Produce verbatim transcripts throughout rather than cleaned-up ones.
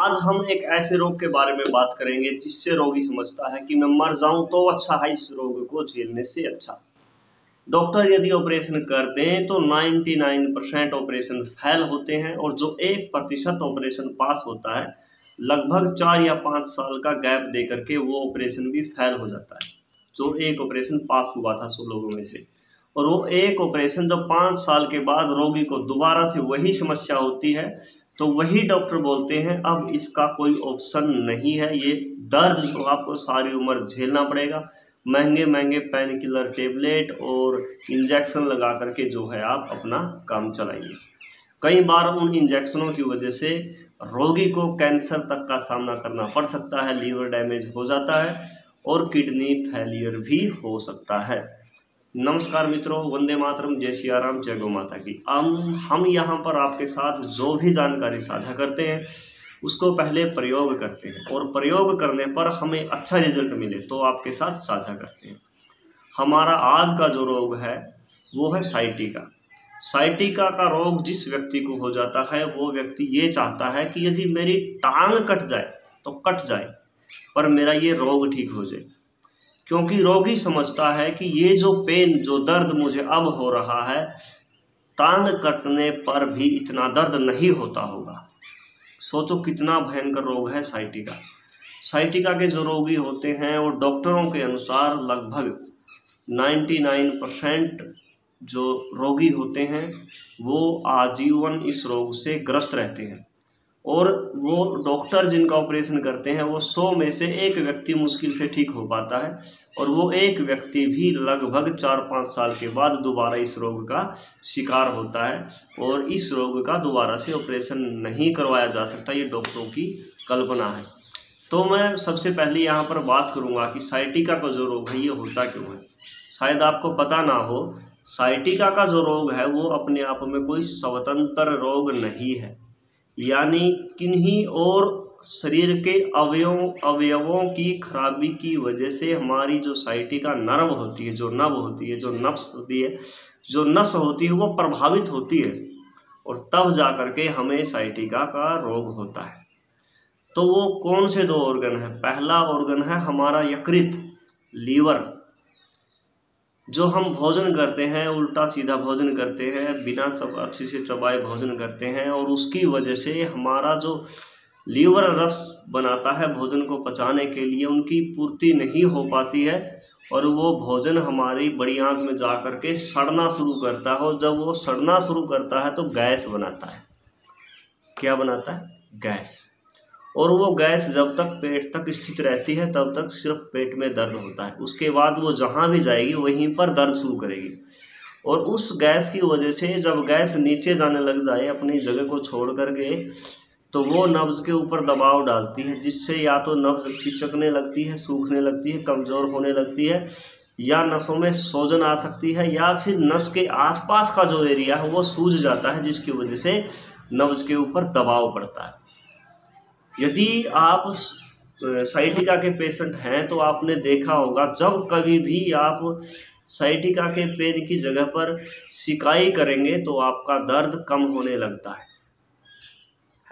आज हम एक ऐसे रोग के बारे में बात करेंगे जिससे रोगी समझता है कि मैं मर जाऊं तो अच्छा है, इस रोग को झेलने से अच्छा। डॉक्टर यदि ऑपरेशन कर दें तो निन्यानवे परसेंट ऑपरेशन फेल होते हैं और जो एक प्रतिशत ऑपरेशन पास होता है लगभग चार या पाँच साल का गैप दे करके वो ऑपरेशन भी फेल हो जाता है। जो एक ऑपरेशन पास हुआ था सौ लोगों में से, और वो एक ऑपरेशन जब पाँच साल के बाद रोगी को दोबारा से वही समस्या होती है तो वही डॉक्टर बोलते हैं अब इसका कोई ऑप्शन नहीं है, ये दर्द तो आपको सारी उम्र झेलना पड़ेगा। महंगे महंगे पेन किलर टेबलेट और इंजेक्शन लगा करके जो है आप अपना काम चलाइए। कई बार उन इंजेक्शनों की वजह से रोगी को कैंसर तक का सामना करना पड़ सकता है, लीवर डैमेज हो जाता है और किडनी फेलियर भी हो सकता है। नमस्कार मित्रों, वंदे मातरम, जय सियाराम, जय गौ माता की। हम हम यहाँ पर आपके साथ जो भी जानकारी साझा करते हैं उसको पहले प्रयोग करते हैं और प्रयोग करने पर हमें अच्छा रिजल्ट मिले तो आपके साथ साझा करते हैं। हमारा आज का जो रोग है वो है साइटिका। साइटिका का रोग जिस व्यक्ति को हो जाता है वो व्यक्ति ये चाहता है कि यदि मेरी टांग कट जाए तो कट जाए पर मेरा ये रोग ठीक हो जाए, क्योंकि रोगी समझता है कि ये जो पेन, जो दर्द मुझे अब हो रहा है, टांग कटने पर भी इतना दर्द नहीं होता होगा। सोचो कितना भयंकर रोग है साइटिका। साइटिका के जो रोगी होते हैं वो डॉक्टरों के अनुसार लगभग निन्यानवे परसेंट जो रोगी होते हैं वो आजीवन इस रोग से ग्रस्त रहते हैं, और वो डॉक्टर जिनका ऑपरेशन करते हैं वो सौ में से एक व्यक्ति मुश्किल से ठीक हो पाता है, और वो एक व्यक्ति भी लगभग चार पाँच साल के बाद दोबारा इस रोग का शिकार होता है और इस रोग का दोबारा से ऑपरेशन नहीं करवाया जा सकता। ये डॉक्टरों की कल्पना है। तो मैं सबसे पहले यहाँ पर बात करूँगा कि साइटिका का जो रोग है ये होता क्यों है। शायद आपको पता ना हो, साइटिका का जो रोग है वो अपने आप में कोई स्वतंत्र रोग नहीं है, यानी किन्हीं और शरीर के अवयवों अवयवों की खराबी की वजह से हमारी जो साइटिका नर्व होती है, जो नब होती है, जो नब्स होती है, जो नस होती है, वो प्रभावित होती है और तब जा कर के हमें साइटिका का रोग होता है। तो वो कौन से दो ऑर्गन है? पहला ऑर्गन है हमारा यकृत, लीवर। जो हम भोजन करते हैं, उल्टा सीधा भोजन करते हैं, बिना अच्छे से चबाए भोजन करते हैं, और उसकी वजह से हमारा जो लीवर रस बनाता है भोजन को पचाने के लिए, उनकी पूर्ति नहीं हो पाती है और वो भोजन हमारी बड़ी आंत में जा कर के सड़ना शुरू करता है। और जब वो सड़ना शुरू करता है तो गैस बनाता है। क्या बनाता है? गैस। और वो गैस जब तक पेट तक स्थित रहती है तब तक सिर्फ पेट में दर्द होता है, उसके बाद वो जहाँ भी जाएगी वहीं पर दर्द शुरू करेगी। और उस गैस की वजह से जब गैस नीचे जाने लग जाए अपनी जगह को छोड़ कर के तो वो नब्ज़ के ऊपर दबाव डालती है, जिससे या तो नब्ज़ खिंचकने लगती है, सूखने लगती है, कमज़ोर होने लगती है, या नसों में सूजन आ सकती है, या फिर नस के आसपास का जो एरिया है वो सूज जाता है, जिसकी वजह से नब्ज़ के ऊपर दबाव पड़ता है। यदि आप साइटिका के पेशेंट हैं तो आपने देखा होगा, जब कभी भी आप साइटिका के पेन की जगह पर सिकाई करेंगे तो आपका दर्द कम होने लगता है।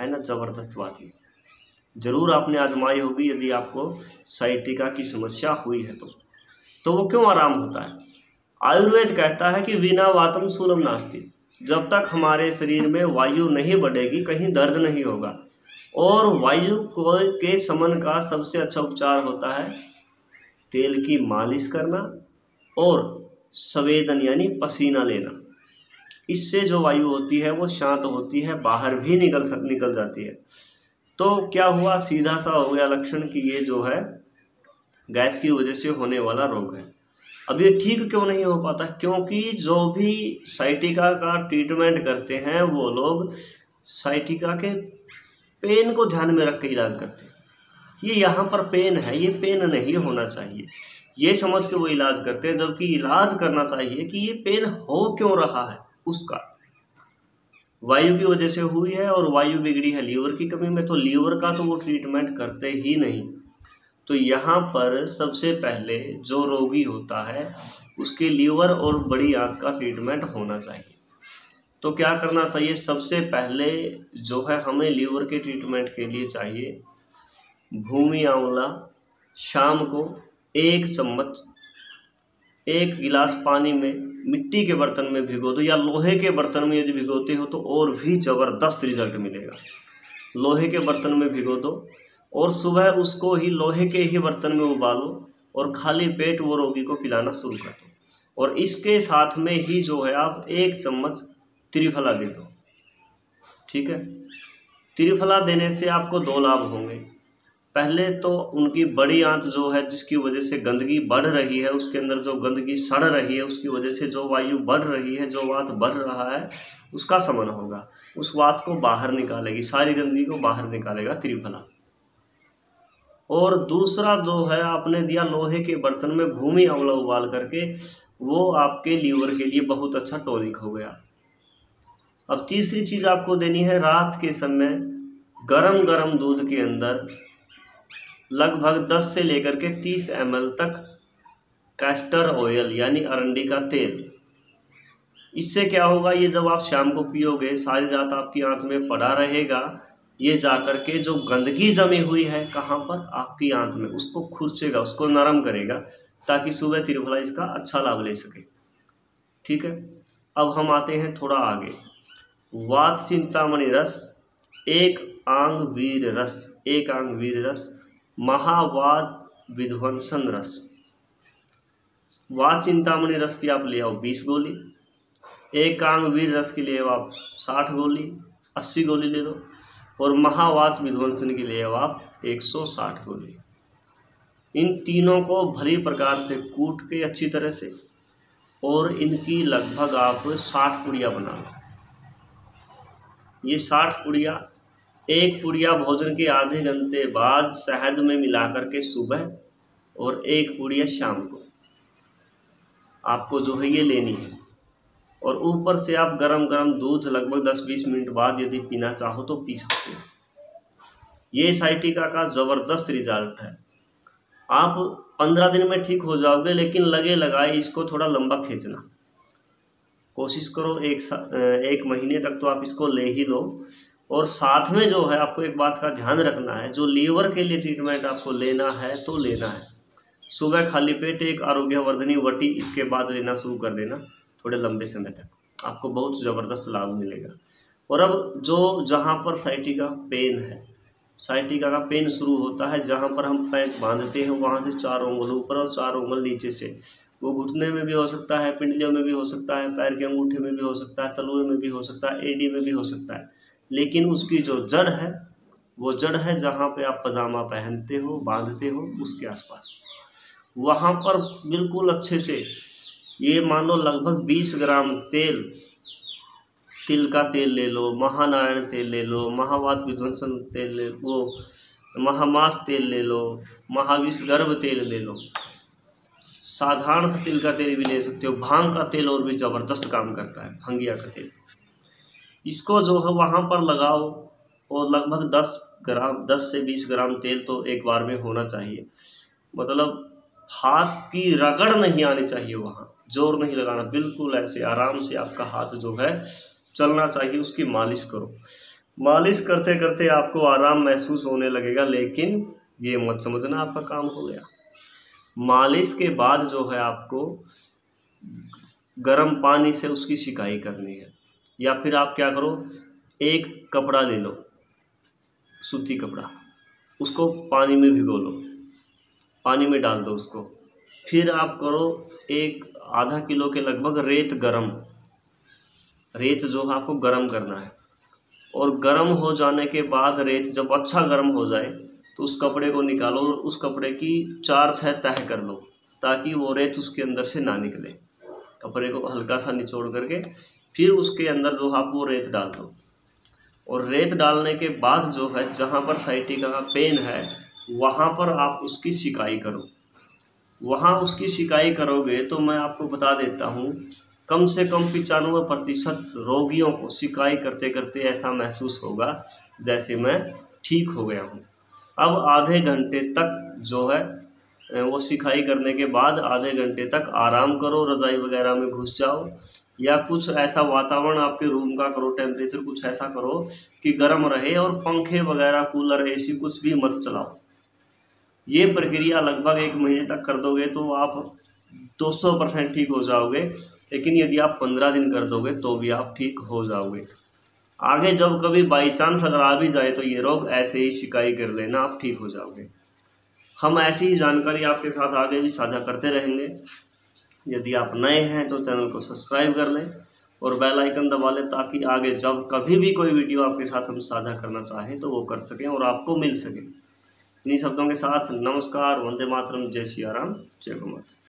है ना, ज़बरदस्त बात है। ज़रूर आपने आजमाई होगी यदि आपको साइटिका की समस्या हुई है तो तो वो क्यों आराम होता है? आयुर्वेद कहता है कि बिना वातम सूलम नास्ति। जब तक हमारे शरीर में वायु नहीं बढ़ेगी कहीं दर्द नहीं होगा, और वायु को के समन का सबसे अच्छा उपचार होता है तेल की मालिश करना और सवेदन यानी पसीना लेना। इससे जो वायु होती है वो शांत होती है, बाहर भी निकल सक निकल जाती है। तो क्या हुआ, सीधा सा हो गया लक्षण कि ये जो है गैस की वजह से होने वाला रोग है। अब ये ठीक क्यों नहीं हो पाता? क्योंकि जो भी साइटिका का ट्रीटमेंट करते हैं वो लोग साइटिका के पेन को ध्यान में रख के इलाज करते हैं। ये यहाँ पर पेन है, ये पेन नहीं होना चाहिए, ये समझ के वो इलाज करते हैं, जबकि इलाज करना चाहिए कि ये पेन हो क्यों रहा है। उसका वायु की वजह से हुई है और वायु बिगड़ी है लीवर की कमी में, तो लीवर का तो वो ट्रीटमेंट करते ही नहीं। तो यहाँ पर सबसे पहले जो रोगी होता है उसके लीवर और बड़ी आंत का ट्रीटमेंट होना चाहिए। तो क्या करना चाहिए? सबसे पहले जो है हमें लीवर के ट्रीटमेंट के लिए चाहिए भूमि आंवला। शाम को एक चम्मच एक गिलास पानी में मिट्टी के बर्तन में भिगो दो, या लोहे के बर्तन में यदि भिगोते हो तो और भी ज़बरदस्त रिजल्ट मिलेगा। लोहे के बर्तन में भिगो दो और सुबह उसको ही लोहे के ही बर्तन में उबालो और खाली पेट वो रोगी को पिलाना शुरू कर दो। और इसके साथ में ही जो है आप एक चम्मच त्रिफला दे दो, ठीक है। त्रिफला देने से आपको दो लाभ होंगे। पहले तो उनकी बड़ी आंत जो है जिसकी वजह से गंदगी बढ़ रही है, उसके अंदर जो गंदगी सड़ रही है उसकी वजह से जो वायु बढ़ रही है, जो वात बढ़ रहा है, उसका समन होगा। उस वात को बाहर निकालेगी, सारी गंदगी को बाहर निकालेगा त्रिफला। और दूसरा जो है आपने दिया लोहे के बर्तन में भूमि आंवला उबाल करके, वो आपके लीवर के लिए बहुत अच्छा टॉनिक हो गया। अब तीसरी चीज़ आपको देनी है, रात के समय गरम गरम दूध के अंदर लगभग दस से लेकर के तीस एम एल तक कैस्टर ऑयल यानी अरंडी का तेल। इससे क्या होगा, ये जब आप शाम को पियोगे सारी रात आपकी आंत में पड़ा रहेगा, ये जाकर के जो गंदगी जमी हुई है कहाँ पर, आपकी आंत में, उसको खुरचेगा, उसको नरम करेगा, ताकि सुबह त्रिफला इसका अच्छा लाभ ले सके, ठीक है। अब हम आते हैं थोड़ा आगे, वात चिंतामणि रस, एक आंग वीर रस, एक आंग वीर रस, महावात विध्वंसन रस। वात चिंतामणि रस की आप ले आओ बीस गोली, एक कांग वीर रस की ले आओ आप साठ गोली, अस्सी गोली ले लो, और महावात विध्वंसन की ले आओ आप एक सौ साठ गोली। इन तीनों को भली प्रकार से कूट के अच्छी तरह से, और इनकी लगभग आप साठ पुड़िया बना लो। ये साठ पुड़िया, एक पुड़िया भोजन के आधे घंटे बाद शहद में मिला करके सुबह, और एक पुड़िया शाम को आपको जो है ये लेनी है। और ऊपर से आप गरम गरम दूध लगभग दस बीस मिनट बाद यदि पीना चाहो तो पी सकते हो। ये साइटिका का ज़बरदस्त रिजल्ट है। आप पंद्रह दिन में ठीक हो जाओगे, लेकिन लगे लगाए इसको थोड़ा लंबा खींचना कोशिश करो। एक एक महीने तक तो आप इसको ले ही लो। और साथ में जो है आपको एक बात का ध्यान रखना है, जो लीवर के लिए ट्रीटमेंट आपको लेना है तो लेना है। सुबह खाली पेट एक आरोग्यवर्धनी वटी इसके बाद लेना शुरू कर देना, थोड़े लंबे समय तक आपको बहुत ज़बरदस्त लाभ मिलेगा। और अब जो जहाँ पर साइटिका पेन है, साइटिका का पेन शुरू होता है जहाँ पर हम पैंट बांधते हैं, वहाँ से चार उंगल ऊपर और चार उंगल नीचे से। वो घुटने में भी हो सकता है, पिंडलियों में भी हो सकता है, पैर के अंगूठे में भी हो सकता है, तलवे में भी हो सकता है, एडी में भी हो सकता है। लेकिन उसकी जो जड़ है, वो जड़ है जहाँ पे आप पजामा पहनते हो, बांधते हो, उसके आसपास, वहाँ पर बिल्कुल अच्छे से ये मानो लगभग बीस ग्राम तेल, तिल का तेल ले लो, महानारायण तेल ले लो, महावात विध्वंसन तेल ले लो, महामास तेल ले लो, महाविषगर्भ तेल ले लो, साधारण सा तिल का तेल भी ले सकते हो, भांग का तेल और भी ज़बरदस्त काम करता है, भांगिया का तेल। इसको जो है वहाँ पर लगाओ, और लगभग दस ग्राम दस से बीस ग्राम तेल तो एक बार में होना चाहिए। मतलब हाथ की रगड़ नहीं आनी चाहिए, वहाँ जोर नहीं लगाना, बिल्कुल ऐसे आराम से आपका हाथ जो है चलना चाहिए। उसकी मालिश करो, मालिश करते करते आपको आराम महसूस होने लगेगा। लेकिन ये मत समझना आपका काम हो गया। मालिश के बाद जो है आपको गर्म पानी से उसकी सिकाई करनी है, या फिर आप क्या करो, एक कपड़ा ले लो, सूती कपड़ा, उसको पानी में भिगो लो, पानी में डाल दो उसको। फिर आप करो एक आधा किलो के लगभग रेत गरम, रेत जो है आपको गरम करना है। और गरम हो जाने के बाद रेत जब अच्छा गरम हो जाए तो उस कपड़े को निकालो और उस कपड़े की चार छह तह कर लो, ताकि वो रेत उसके अंदर से ना निकले। कपड़े को हल्का सा निचोड़ करके फिर उसके अंदर जो आप वो रेत डाल दो। और रेत डालने के बाद जो है जहाँ पर साइटिका का पेन है वहाँ पर आप उसकी सिकाई करो। वहाँ उसकी सिकाई करोगे तो मैं आपको बता देता हूँ, कम से कम पचानवे प्रतिशत रोगियों को सिकाई करते करते ऐसा महसूस होगा जैसे मैं ठीक हो गया हूँ। अब आधे घंटे तक जो है वो सिकाई करने के बाद आधे घंटे तक आराम करो, रजाई वगैरह में घुस जाओ या कुछ ऐसा वातावरण आपके रूम का करो, टेम्परेचर कुछ ऐसा करो कि गर्म रहे, और पंखे वगैरह कूलर एसी कुछ भी मत चलाओ। ये प्रक्रिया लगभग एक महीने तक कर दोगे तो आप दो सौ परसेंट ठीक हो जाओगे, लेकिन यदि आप पंद्रह दिन कर दोगे तो भी आप ठीक हो जाओगे। आगे जब कभी बाई चांस अगर आ भी जाए तो ये रोग ऐसे ही शिकायत कर लेना, आप ठीक हो जाओगे। हम ऐसी ही जानकारी आपके साथ आगे भी साझा करते रहेंगे। यदि आप नए हैं तो चैनल को सब्सक्राइब कर लें और बेल आइकन दबा लें, ताकि आगे जब कभी भी कोई वीडियो आपके साथ हम साझा करना चाहें तो वो कर सकें और आपको मिल सके। इन्हीं शब्दों के साथ नमस्कार, वंदे मातरम, जय सियाराम, जय गोमाता।